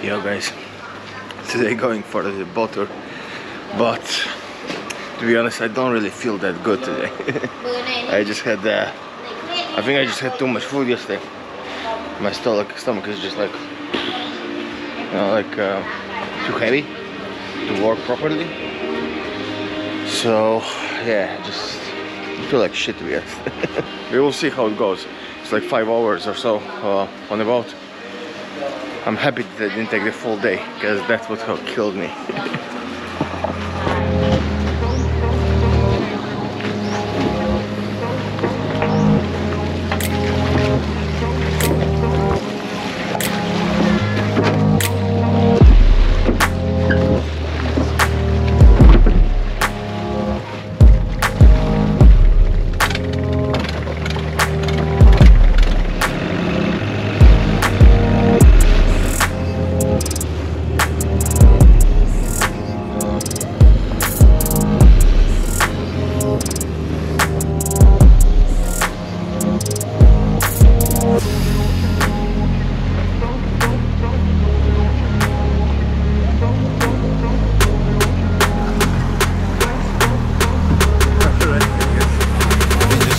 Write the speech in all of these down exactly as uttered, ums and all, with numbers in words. Yo guys, today going for the boat tour, but to be honest I don't really feel that good today. I just had, uh, I think I just had too much food yesterday. My stomach, stomach is just like, you know, like uh, too heavy to work properly. So yeah, just feel like shit to be honest. We will see how it goes. It's like five hours or so uh, on the boat. I'm happy that I didn't take the full day, because that's what killed me.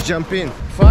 Jump in.